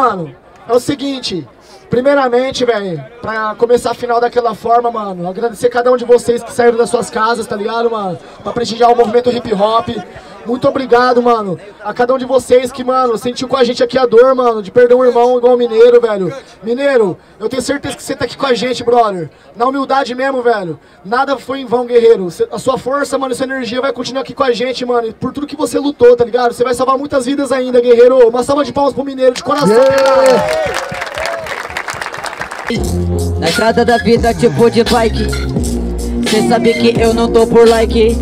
mano, é o seguinte. Primeiramente, velho, pra começar a final daquela forma, mano, agradecer cada um de vocês que saíram das suas casas, tá ligado, mano? Pra prestigiar o movimento hip hop. Muito obrigado, mano, a cada um de vocês que, mano, sentiu com a gente aqui a dor, mano, de perder um irmão igual o Mineiro, velho. Mineiro, eu tenho certeza que você tá aqui com a gente, brother. Na humildade mesmo, velho. Nada foi em vão, guerreiro. A sua força, mano, sua energia vai continuar aqui com a gente, mano. E por tudo que você lutou, tá ligado? Você vai salvar muitas vidas ainda, guerreiro. Uma salva de palmas pro Mineiro, de coração. Yeah. Na estrada da vida tipo de bike, cê sabe que eu não tô por like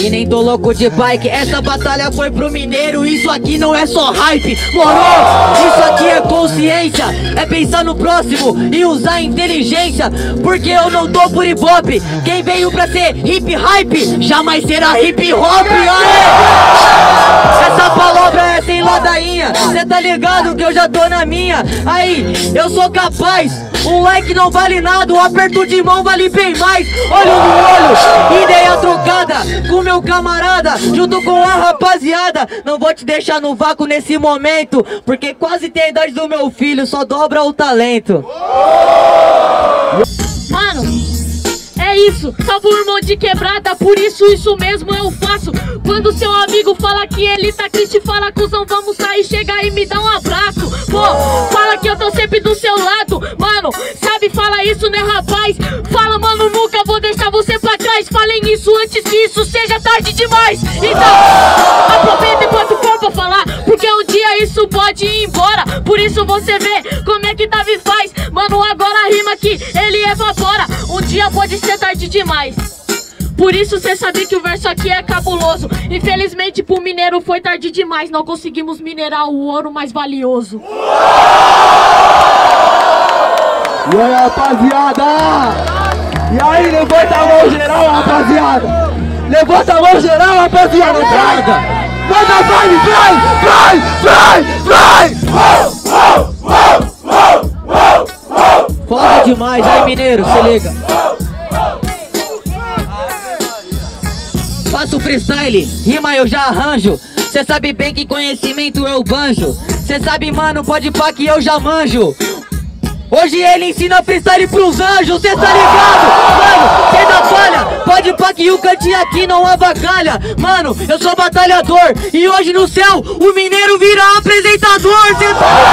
e nem tô louco de bike. Essa batalha foi pro Mineiro, isso aqui não é só hype, moro? Isso aqui é consciência, é pensar no próximo e usar inteligência. Porque eu não tô por hip-hop, quem veio pra ser hip-hype jamais será hip-hop. Essa palavra é sem ladainha, cê tá ligado que eu já tô na minha. Aí, eu sou capaz, um like não vale nada, um aperto de mão vale bem mais. Olho no olho, ideia trocada com meu camarada, junto com a rapaziada. Não vou te deixar no vácuo nesse momento, porque quase tem a idade do meu filho, só dobra o talento. Mano, é isso, salvo o irmão de quebrada, por isso mesmo eu faço. Quando seu amigo fala que ele tá triste, fala, cuzão, vamos sair, chega e me dá um abraço. Pô, fala que eu tô sempre do seu lado, mano, sabe, fala isso, né, rapaz? Fala, mano, nunca vou deixar você pra trás. Falem isso antes que isso seja tarde demais. Então, aproveita enquanto for pra falar, porque um dia isso pode ir embora. Por isso você vê como é que Davi faz. Mano, agora a rima que ele evapora. Um dia pode ser tarde demais. Por isso cê sabe que o verso aqui é cabuloso. Infelizmente pro Mineiro foi tarde demais. Não conseguimos minerar o ouro mais valioso. E aí, rapaziada? E aí, levanta a mão geral, rapaziada. Levanta a mão geral, rapaziada. Traga. Manda a vibe, vai. Foda demais, aí, Mineiro, se liga. Faço freestyle, rima eu já arranjo. Cê sabe bem que conhecimento eu banjo. Cê sabe, mano, pode pá que eu já manjo. Hoje ele ensina freestyle pros anjos, cê tá ligado? Mano, cê dá falha, pode pá que o Kant aqui não avacalha. Mano, eu sou batalhador e hoje no céu o Mineiro vira apresentador. Cê tá ligado?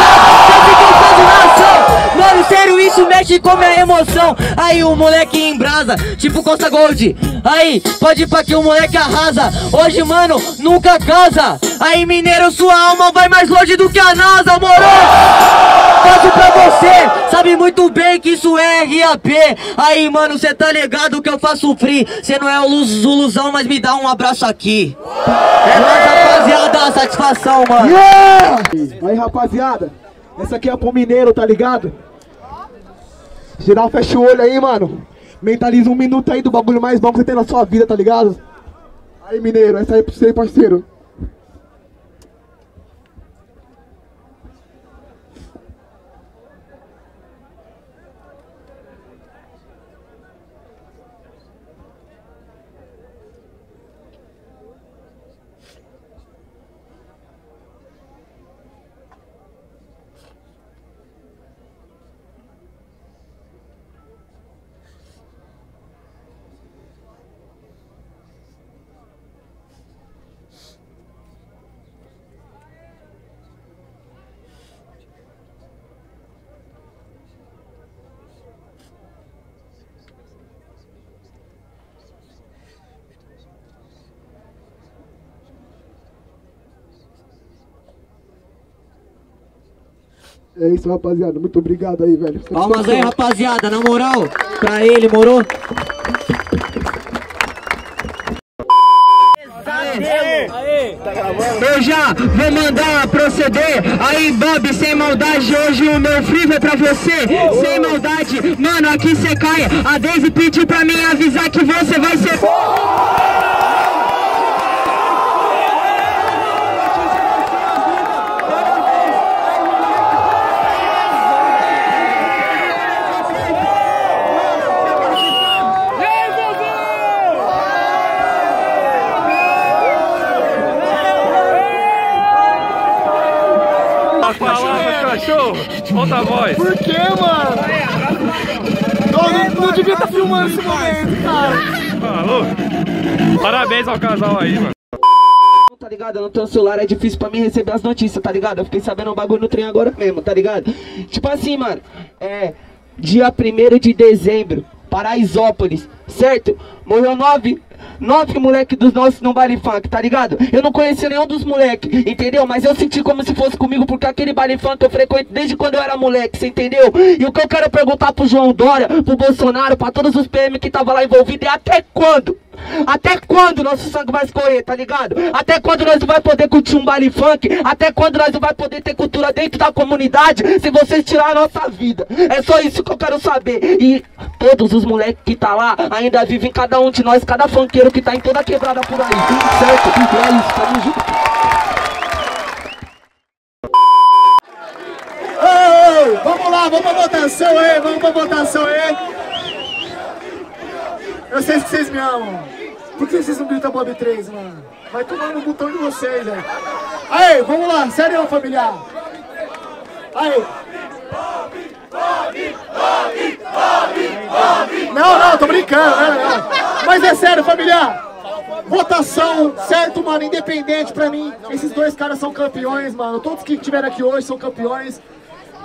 Cê fica em fascinação. Mano, sério, isso mexe com minha emoção. Aí o moleque embrasa, tipo Costa Gold. Aí, pode pá que o moleque arrasa. Hoje, mano, nunca casa. Aí, Mineiro, sua alma vai mais longe do que a NASA, moro? Faço pra você, sabe muito bem que isso é RAP. Aí, mano, cê tá ligado que eu faço free. Cê não é o ilusão, mas me dá um abraço aqui. É nóis, rapaziada, satisfação, mano. Yeah! Aí, rapaziada, essa aqui é pro Mineiro, tá ligado? Geral, fecha o olho aí, mano. Mentaliza um minuto aí do bagulho mais bom que você tem na sua vida, tá ligado? Aí, Mineiro, essa aí é pra você, parceiro. É isso, rapaziada. Muito obrigado aí, velho. Palmas aí, rapaziada. Na moral, pra ele, morou? Eu já vou mandar proceder. Aí, Bob, sem maldade, hoje o meu free vai pra você. Sem maldade, mano, aqui cê cai. A Daisy pediu pra mim avisar que você vai ser... cachorro! Conta a voz! Por que, mano? Não devia estar filmando esse momento, cara! Maluco! Parabéns ao casal aí, mano! Tá ligado? Eu não tenho celular, é difícil pra mim receber as notícias, tá ligado? Eu fiquei sabendo um bagulho no trem agora mesmo, tá ligado? Tipo assim, mano, dia 1º de dezembro, Paraisópolis, certo? Morreu 9 moleques dos nossos num baile funk, tá ligado? Eu não conheci nenhum dos moleques, entendeu? Mas eu senti como se fosse comigo, porque aquele baile funk eu frequento desde quando eu era moleque, você entendeu? E o que eu quero perguntar pro João Dória, pro Bolsonaro, pra todos os PM que tava lá envolvido é até quando? Até quando nosso sangue vai escorrer, tá ligado? Até quando nós não vai poder curtir um baile funk? Até quando nós não vai poder ter cultura dentro da comunidade? Se vocês tirar a nossa vida, é só isso que eu quero saber. E todos os moleques que tá lá ainda vivem, cada um de nós, cada funkeiro que tá em toda quebrada por aí, certo? E é isso, tamo junto. Ei, vamos lá, vamos pra votação aí, vamos pra votação aí. Eu sei que vocês me amam. Por que vocês não gritam Bob 3, mano? Vai tomar no botão de vocês, velho. Aí, vamos lá. Sério, familiar. Aí. Não, não, tô brincando. Não. Mas é sério, familiar. Votação, certo, mano? Independente pra mim. Esses dois caras são campeões, mano. Todos que estiveram aqui hoje são campeões.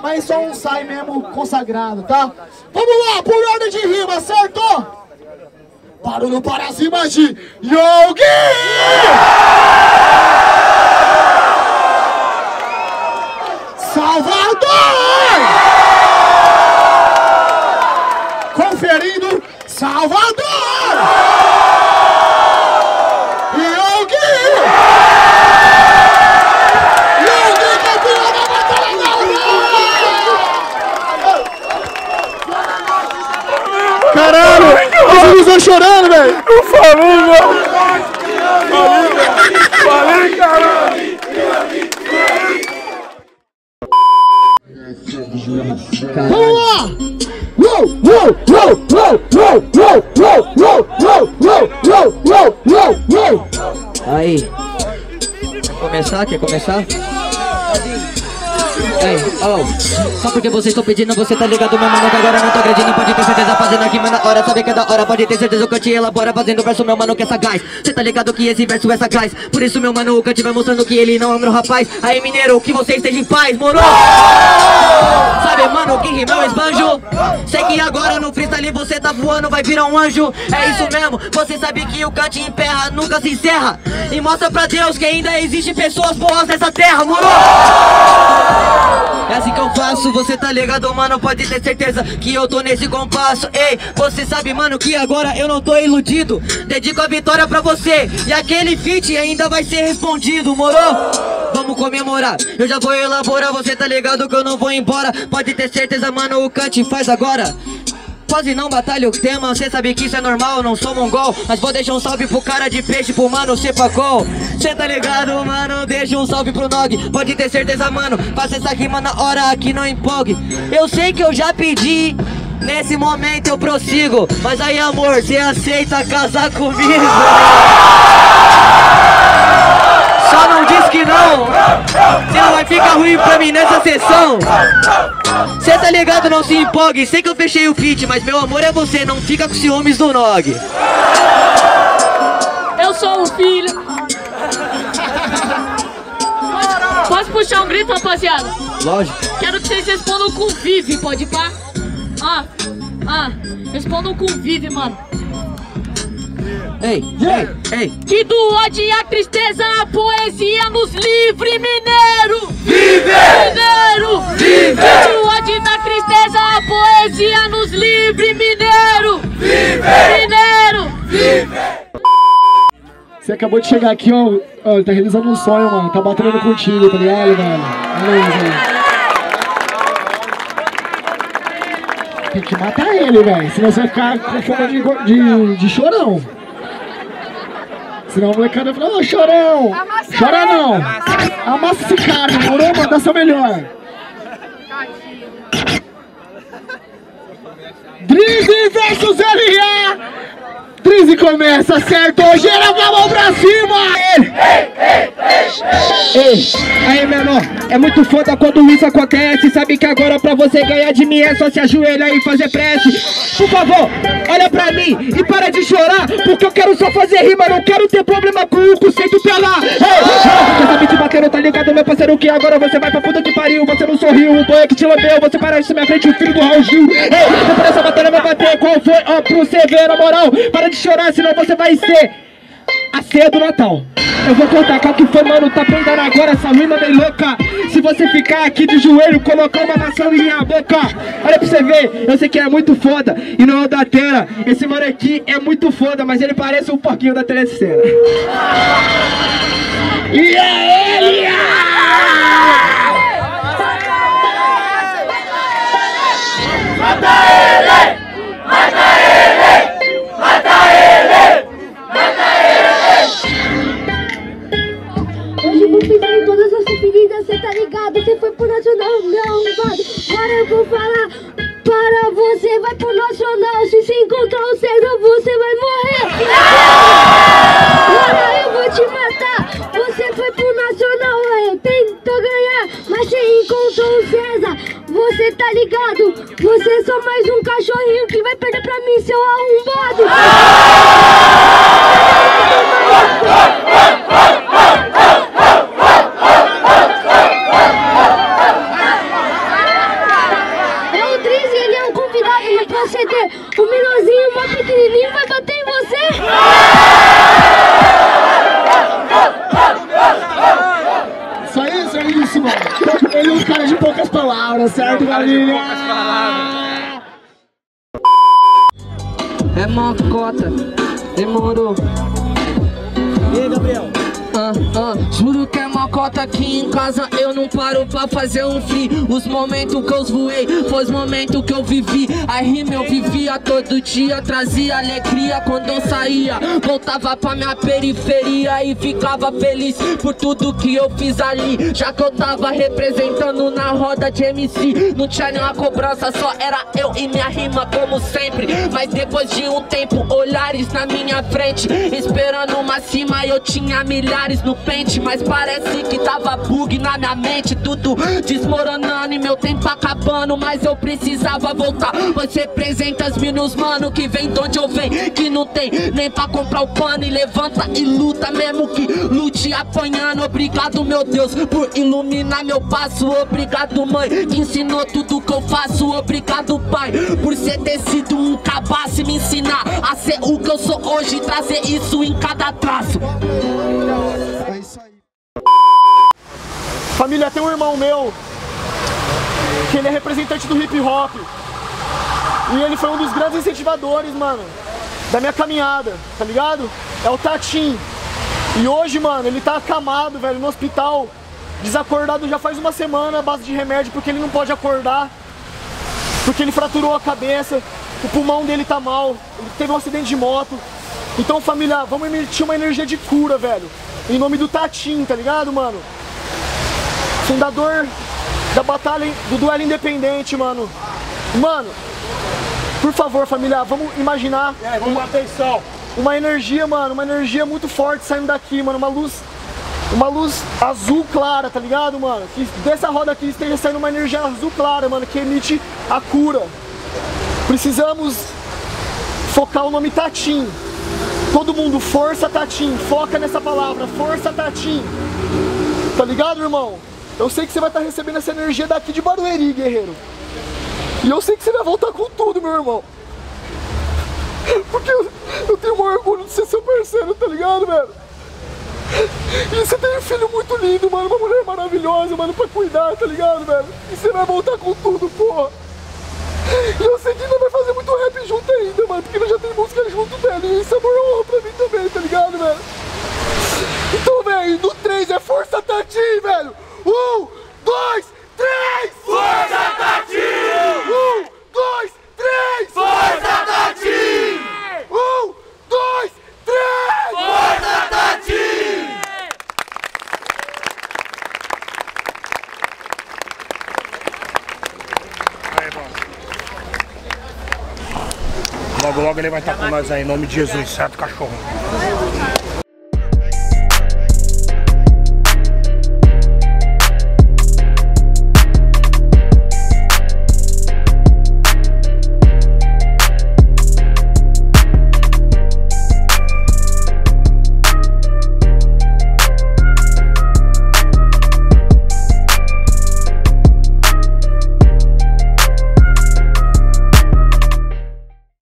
Mas só um sai mesmo consagrado, tá? Vamos lá, por ordem de rima, certo? Barulho para cima de Yogi! Salvador! Conferindo, Salvador! Yogi! Yogi, campeão da batalha da... Caralho! Eles estão chorando, velho! Eu falei, mano! Falei, caralho! Vamos lá! Aí! Quer começar? Quer começar? Ei, oh, só porque vocês estão pedindo, você tá ligado, meu mano, que agora eu não tô agredindo. Pode ter certeza, fazendo aqui, mas na hora, sabe que é da hora. Pode ter certeza, o Kant elabora, fazendo verso, meu mano, que é sagaz. Cê tá ligado que esse verso é sagaz. Por isso, meu mano, o Kant vai mostrando que ele não é meu rapaz. Aí, Mineiro, que você esteja em paz, moro? Sabe, mano, que rimão esbanjo. Sei que agora no freestyle você tá voando, vai virar um anjo. É isso mesmo, você sabe que o Kant emperra, nunca se encerra. E mostra pra Deus que ainda existe pessoas boas nessa terra, moro? É assim que eu faço, você tá ligado, mano, pode ter certeza que eu tô nesse compasso. Ei, você sabe, mano, que agora eu não tô iludido. Dedico a vitória pra você, e aquele feat ainda vai ser respondido, moro? Vamos comemorar, eu já vou elaborar, você tá ligado que eu não vou embora. Pode ter certeza, mano, o Kant faz agora. Quase não batalha o tema, cê sabe que isso é normal, não sou mongol. Mas vou deixar um salve pro cara de peixe, pro mano Cepacol. Cê tá ligado, mano, deixa um salve pro Nogue. Pode ter certeza, mano, faça essa rima na hora que não empolgue. Eu sei que eu já pedi, nesse momento eu prossigo. Mas aí, amor, cê aceita casar comigo? Só não diz que não, senão vai ficar ruim pra mim nessa sessão. Cê tá ligado, não se empolgue, sei que eu fechei o feat, mas meu amor é você, não fica com ciúmes do Nogue. Eu sou o filho. Posso puxar um grito, rapaziada? Lógico. Quero que vocês respondam com vive, pode pá? Respondam com vive, mano. Ei, ei, ei. Que do ódio e a tristeza a poesia nos livre, Mineiro! Vive! Mineiro! Vive! Que do ódio e da tristeza a poesia nos livre, Mineiro! Vive! Mineiro! Vive! Você acabou de chegar aqui, ó, ele tá realizando um sonho, mano. Tá batendo contigo, tá ligado, mano? Beleza. Tem que matar ele, velho. Senão você vai ficar com forma de chorão. Senão o molecada fala, ô chorão! Amassa, chora não! Amassa esse cara, morou, mano, dá seu melhor! Drizzy versus LA! Drizzy começa, certo? Geral, a mão pra cima! Ei, ei, ei, ei. Ei, aí menor, é muito foda quando isso acontece. Sabe que agora pra você ganhar de mim é só se ajoelhar e fazer prece. Por favor, olha pra mim e para de chorar, porque eu quero só fazer rima, não quero ter problema com o conceito pelar. Ei, sabe te bateram, tá ligado meu parceiro, que agora você vai pra puta que pariu. Você não sorriu, o boy que te lambeu, você parece na minha frente o filho do Raul Gil. Ei, depois dessa batalha vai bater, qual foi? Ó, pro você ver, na moral, para de chorar, senão você vai ser a ceia do Natal. Eu vou contar qual que foi, mano, tá prendendo agora essa mina bem louca. Se você ficar aqui de joelho, colocar uma maçã na minha boca. Olha pra você ver, eu sei que é muito foda e não é o da terra. Esse mano aqui é muito foda, mas ele parece um porquinho da telecena. E é ele! Mata ele! Mata ele! Mata ele! Fizeram todas as suas pedidas, cê tá ligado? Cê foi pro nacional, meu arrombado. Agora eu vou falar para você, vai pro nacional. Se encontrar o César, você vai morrer. Agora eu vou te matar. Você foi pro nacional, eu tento ganhar, mas cê encontrou o César, você tá ligado? Você é só mais um cachorrinho que vai perder pra mim, seu arrombado. O menorzinho, mó pequenininho, vai bater em você. Isso é isso, mano. Ele é um cara de poucas palavras, certo, galerinha? É mocota, demorou. E aí, Gabriel? Juro que é mocota aqui em casa. Eu não paro pra fazer um free. Os momentos que eu zoei foi os momentos que eu vivi. A rima eu vivia todo dia, trazia alegria quando eu saía. Voltava pra minha periferia e ficava feliz por tudo que eu fiz ali, já que eu tava representando na roda de MC. Não tinha nenhuma cobrança, só era eu e minha rima como sempre. Mas depois de um tempo, olhares na minha frente, esperando uma cima, eu tinha milhares no pente, mas parece que tava bug na minha mente, tudo desmoronando e meu tempo acabando. Mas eu precisava voltar, pois representa as minas, mano, que vem de onde eu venho, que não tem nem pra comprar o pano e levanta e luta, mesmo que lute apanhando. Obrigado, meu Deus, por iluminar meu passo. Obrigado, mãe, que ensinou tudo que eu faço. Obrigado, pai, por cê ter sido um cabaço e me ensinar a ser o que eu sou hoje e trazer isso em cada traço. É isso aí. Família, tem um irmão meu que ele é representante do hip hop e ele foi um dos grandes incentivadores, mano, da minha caminhada, tá ligado? É o Tatim. E hoje, mano, ele tá acamado, velho, no hospital, desacordado já faz uma semana à base de remédio, porque ele não pode acordar, porque ele fraturou a cabeça, o pulmão dele tá mal, ele teve um acidente de moto. Então, família, vamos emitir uma energia de cura, velho, em nome do Tatim, tá ligado, mano? Fundador da batalha do duelo independente, mano. Mano, por favor, família, vamos imaginar... É, vamos bater sol. Uma energia, mano, uma energia muito forte saindo daqui, mano. Uma luz azul clara, tá ligado, mano? Que dessa roda aqui esteja saindo uma energia azul clara, mano, que emite a cura. Precisamos focar o nome Tatim. Todo mundo, força Tatim, foca nessa palavra, força Tatim. Tá ligado, irmão? Eu sei que você vai estar recebendo essa energia daqui de Barueri, guerreiro. E eu sei que você vai voltar com tudo, meu irmão. Porque eu tenho um orgulho de ser seu parceiro, tá ligado, velho? E você tem um filho muito lindo, mano, uma mulher maravilhosa, mano, pra cuidar, tá ligado, velho? E você vai voltar com tudo, porra. E eu sei que ainda vai fazer muito rap junto ainda, mano, porque nós já tem música junto dela. E isso é uma honra pra mim também, tá ligado, velho? Então, velho, no 3 é força Tatim, velho! 1, 2, 3! Força Tatim! 1, 2, 3! Força Tatim! 1, 2, 3! Força Tatim! Logo, logo ele vai estar com nós aí, em nome de Jesus, certo, cachorro?